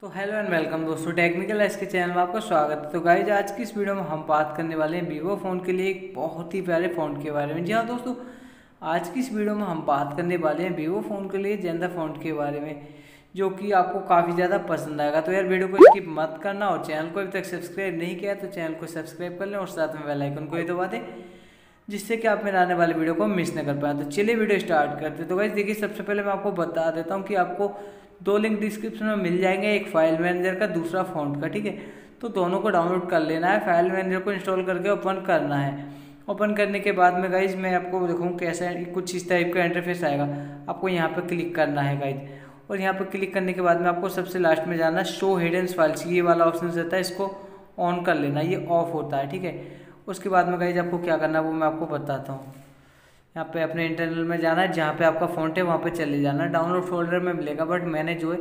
तो hello and welcome दोस्तों, technical S के चैनल में आपका स्वागत है। तो गाइज आज की इस वीडियो में हम बात करने वाले हैं वीवो फ़ोन के लिए एक बहुत ही प्यारे फ़ॉन्ट के बारे में। जी हाँ दोस्तों, आज की इस वीडियो में हम बात करने वाले हैं वीवो फ़ोन के लिए जेंदा फ़ॉन्ट के बारे में, जो कि आपको काफ़ी ज़्यादा पसंद आएगा। तो यार वीडियो को स्किप मत करना, और चैनल को अभी तक सब्सक्राइब नहीं किया तो चैनल को सब्सक्राइब कर लें और साथ में बेल आइकन को ही दबा दें, जिससे कि आप मेरे आने वाले वीडियो को मिस ना कर पाए। तो चलिए वीडियो स्टार्ट करते हैं। तो गाइज देखिए, सबसे पहले मैं आपको बता देता हूँ कि आपको दो लिंक डिस्क्रिप्शन में मिल जाएंगे, एक फाइल मैनेजर का, दूसरा फ़ॉन्ट का, ठीक है। तो दोनों को डाउनलोड कर लेना है, फाइल मैनेजर को इंस्टॉल करके ओपन करना है। ओपन करने के बाद में गाइज मैं आपको देखूँ कैसा कुछ इस टाइप का इंटरफेस आएगा। आपको यहाँ पर क्लिक करना है गाइज, और यहाँ पर क्लिक करने के बाद में आपको सबसे लास्ट में जाना, शो हिडन फाइल्स ये वाला ऑप्शन रहता है, इसको ऑन कर लेना, ये ऑफ होता है, ठीक है। उसके बाद में गाइज आपको क्या करना है वो मैं आपको बताता हूँ। यहाँ पे अपने इंटरनल में जाना है, जहाँ पे आपका फ़ॉन्ट है वहाँ पे चले जाना, डाउनलोड फोल्डर में मिलेगा, बट मैंने जो है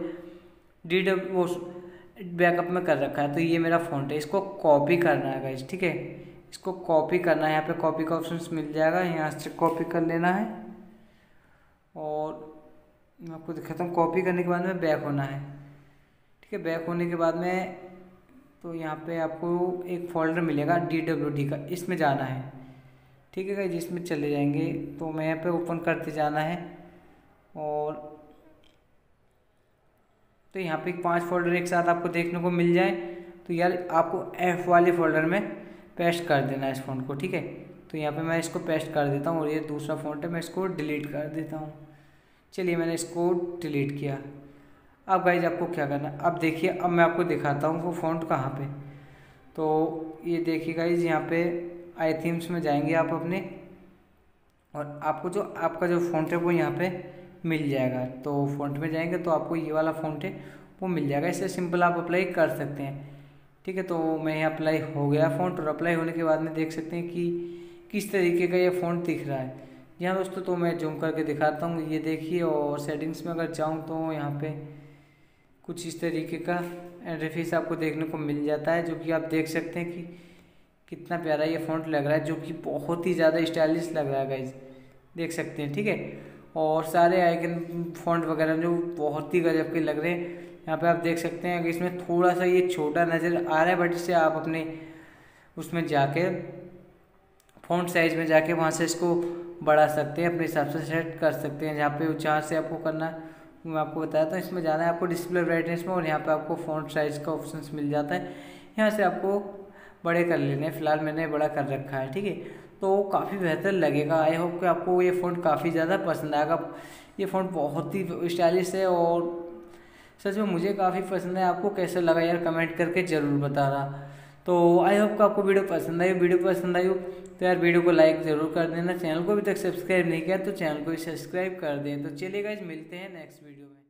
DW बैकअप में कर रखा है, तो ये मेरा फ़ॉन्ट है। इसको कॉपी करना है गाइस, ठीक है, इसको कॉपी करना है। यहाँ पे कॉपी का ऑप्शन मिल जाएगा, यहाँ से कॉपी कर लेना है, और मैं आपको दिखाता हूँ। कॉपी करने के बाद में बैक होना है, ठीक है। बैक होने के बाद में तो यहाँ पर आपको एक फोल्डर मिलेगा DWD का, इसमें जाना है, ठीक है गाइज, इसमें चले जाएंगे। तो मैं यहाँ पे ओपन करते जाना है, और तो यहाँ पे 5 फोल्डर एक साथ आपको देखने को मिल जाए, तो यार आपको F वाले फोल्डर में पेस्ट कर देना है इस फ़ॉन्ट को, ठीक है। तो यहाँ पे मैं इसको पेस्ट कर देता हूँ, और ये दूसरा फ़ॉन्ट है, मैं इसको डिलीट कर देता हूँ। चलिए मैंने इसको डिलीट किया। अब गाइज आपको क्या करना, अब देखिए, अब मैं आपको दिखाता हूँ वो फ़ॉन्ट कहाँ पर। तो ये देखिए गाइज, यहाँ पर आई थीम्स में जाएंगे आप अपने, और आपको जो आपका जो फ़ॉन्ट है वो यहाँ पे मिल जाएगा। तो फ़ॉन्ट में जाएंगे तो आपको ये वाला फ़ॉन्ट है वो मिल जाएगा, इससे सिंपल आप अप्लाई कर सकते हैं, ठीक है। तो मैं यहाँ अप्लाई हो गया फ़ॉन्ट, और अप्लाई होने के बाद में देख सकते हैं कि किस तरीके का ये फ़ॉन्ट दिख रहा है। जी हाँ दोस्तों, तो मैं जूम करके दिखाता हूँ, ये देखिए। और सेटिंग्स में अगर जाऊँ तो यहाँ पर कुछ इस तरीके का इंटरफेस आपको देखने को मिल जाता है, जो कि आप देख सकते हैं कि कितना प्यारा ये फ़ॉन्ट लग रहा है, जो कि बहुत ही ज़्यादा स्टाइलिश लग रहा है गाइज, देख सकते हैं, ठीक है। और सारे आइकन फ़ॉन्ट वगैरह जो बहुत ही गजब के लग रहे हैं, यहाँ पे आप देख सकते हैं कि इसमें थोड़ा सा ये छोटा नज़र आ रहा है, बट इससे आप अपने उसमें जाके फ़ॉन्ट साइज़ में जाके वहाँ से इसको बढ़ा सकते हैं, अपने हिसाब से सेट कर सकते हैं। जहाँ पे जहाँ से आपको करना है मैं आपको बताता हूँ। इसमें जाना है आपको डिस्प्ले ब्राइटनेस में, और यहाँ पर आपको फ़ॉन्ट साइज़ का ऑप्शन मिल जाता है, यहाँ से आपको बड़े कर लेने, फ़िलहाल मैंने बड़ा कर रखा है, ठीक है। तो काफ़ी बेहतर लगेगा। आई होप कि आपको ये फ़ॉन्ट काफ़ी ज़्यादा पसंद आएगा। ये फ़ॉन्ट बहुत ही स्टाइलिश है, और सच में मुझे काफ़ी पसंद है। आपको कैसा लगा यार कमेंट करके ज़रूर बताना। तो आई होप कि आपको वीडियो पसंद आई। वीडियो पसंद आई हो तो यार वीडियो को लाइक ज़रूर कर देना, चैनल को अभी तक सब्सक्राइब नहीं किया तो चैनल को भी सब्सक्राइब कर दें। तो चलिए गाइस, मिलते हैं नेक्स्ट वीडियो में।